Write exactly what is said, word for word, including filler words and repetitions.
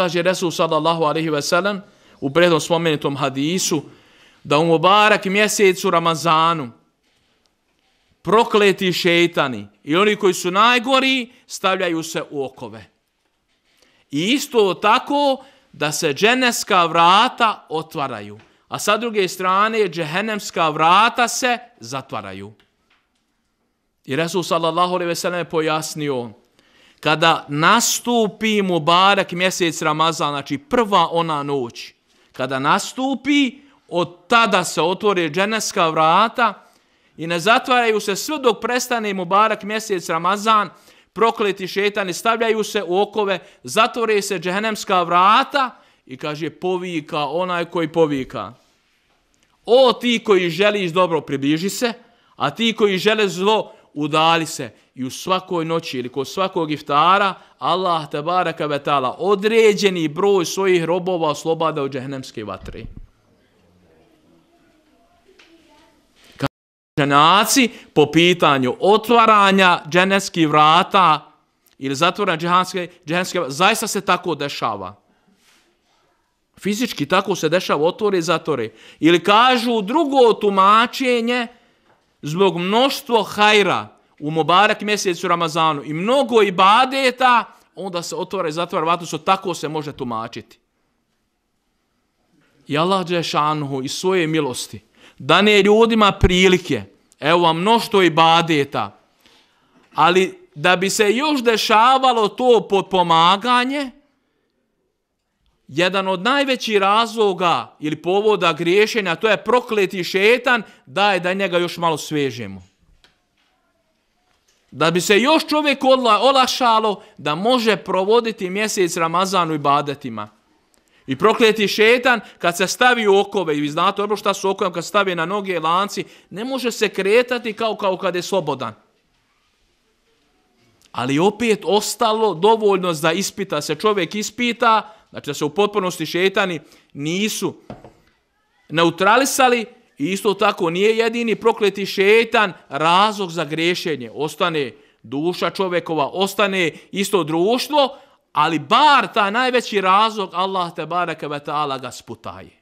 Kaže Resul sallallahu alaihi ve sellem u prethodno spomenutom hadisu da u Mubarak mjesecu Ramazanu prokleti šejtani i oni koji su najgori stavljaju se u okove. I isto tako da se dženevska vrata otvaraju, a sa druge strane džehennemska vrata se zatvaraju. I Resul sallallahu alejhi ve sellem je pojasnio, kada nastupi Mubarak mjesec Ramazan, znači prva ona noć, kada nastupi, od tada se otvore dženevska vrata i ne zatvaraju se sve dok prestane Mubarak mjesec Ramazan, prokleti šejtani stavljaju se u okove, zatvore se džehennemska vrata i kaže povika onaj koji povika: o ti koji želiš dobro približi se, a ti koji žele zlo udali se. I u svakoj noći ili kod svakog iftara Allah tebareke ve te'ala određeni broj svojih robova oslobada od džehennemske vatre. Ženaci po pitanju otvaranja dženevskih vrata ili zatvoranja dženevskih vrata, zaista se tako dešava. Fizički tako se dešava, otvore i zatvore. Ili kažu drugo tumačenje, zbog mnoštvo hajra u Mubarak mjesecu Ramazanu i mnogo ibadeta, onda se otvara i zatvara vrata, što tako se može tumačiti. I Allah dželle šanuhu iz svoje milosti dane ljudima prilike, evo vam mnoštvo ibadeta, ali da bi se još dešavalo to potpomaganje, jedan od najvećih razloga ili povoda griješenja, to je prokleti šejtan, daj da njega još malo svežemo. Da bi se još čovjek olakšalo da može provoditi mjesec Ramazanu i ibadetima. I prokleti šejtan kad se stavi u okove, i vi znate dobro šta su okove, kad se stavi na noge i lanci, ne može se kretati kao, kao kad je slobodan. Ali opet ostalo dovoljno da ispita, se čovjek ispita, znači da se u potpunosti šejtani nisu neutralisali, i isto tako nije jedini prokleti šejtan razlog za grešenje. Ostane duša čovjekova, ostane isto društvo, ali bar taj najveći razlog Allah tebareke ve te'ala ga sputaje.